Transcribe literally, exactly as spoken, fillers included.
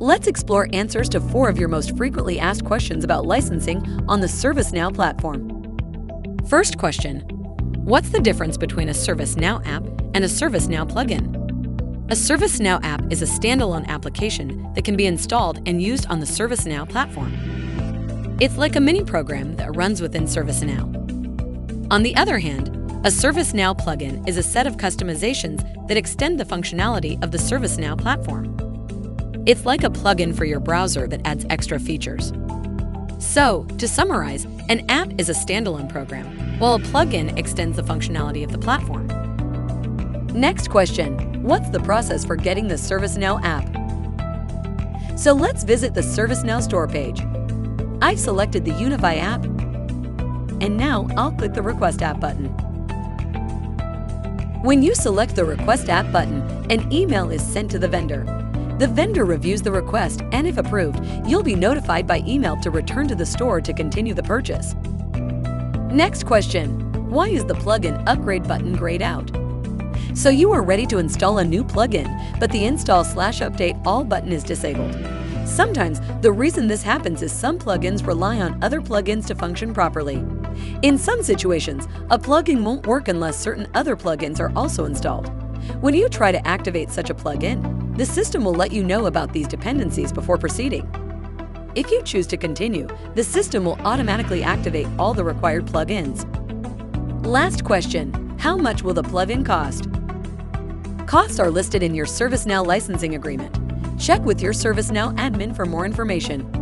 Let's explore answers to four of your most frequently asked questions about licensing on the ServiceNow platform. First question: what's the difference between a ServiceNow app and a ServiceNow plugin? A ServiceNow app is a standalone application that can be installed and used on the ServiceNow platform. It's like a mini program that runs within ServiceNow. On the other hand, a ServiceNow plugin is a set of customizations that extend the functionality of the ServiceNow platform. It's like a plugin for your browser that adds extra features. So, to summarize, an app is a standalone program, while a plugin extends the functionality of the platform. Next question: what's the process for getting the ServiceNow app? So let's visit the ServiceNow store page. I've selected the UniFi app, and now I'll click the Request App button. When you select the Request App button, an email is sent to the vendor. The vendor reviews the request, and if approved, you'll be notified by email to return to the store to continue the purchase. Next question: why is the plugin upgrade button grayed out? So you are ready to install a new plugin, but the install slash update all button is disabled. Sometimes the reason this happens is some plugins rely on other plugins to function properly. In some situations, a plugin won't work unless certain other plugins are also installed. When you try to activate such a plugin, the system will let you know about these dependencies before proceeding. If you choose to continue, the system will automatically activate all the required plugins. Last question: how much will the plugin cost? Costs are listed in your ServiceNow licensing agreement. Check with your ServiceNow admin for more information.